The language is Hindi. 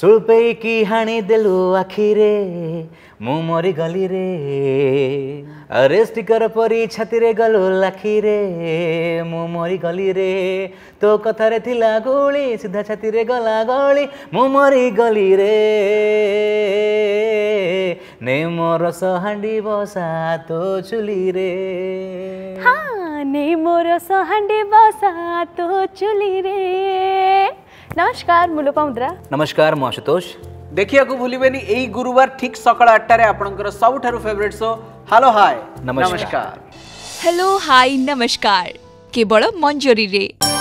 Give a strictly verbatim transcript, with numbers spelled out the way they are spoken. सुलपे की हाणी देलु आखिरे मु मरी गली रे अरेस्ट कर परी छाती रे गलु लाखी रे मु मरी गली रे तो कथारे थिला गोली सीधा छाती रे गला गली मु मरी गली रे नेमो रस हांडी बसा तो चुली रे हाँ नेमो रस हांडी बसा तो चुली रे। नमस्कार मुलोपा मुद्रा। नमस्कार मु आशुतोष। देखिए को भूलिबेनी एई गुरुवार ठीक सकाळ आठ रे आपनकर सबठारु फेवरेट शो हेलो हाय नमस्कार। हेलो हाय नमस्कार केवल मंजरी रे।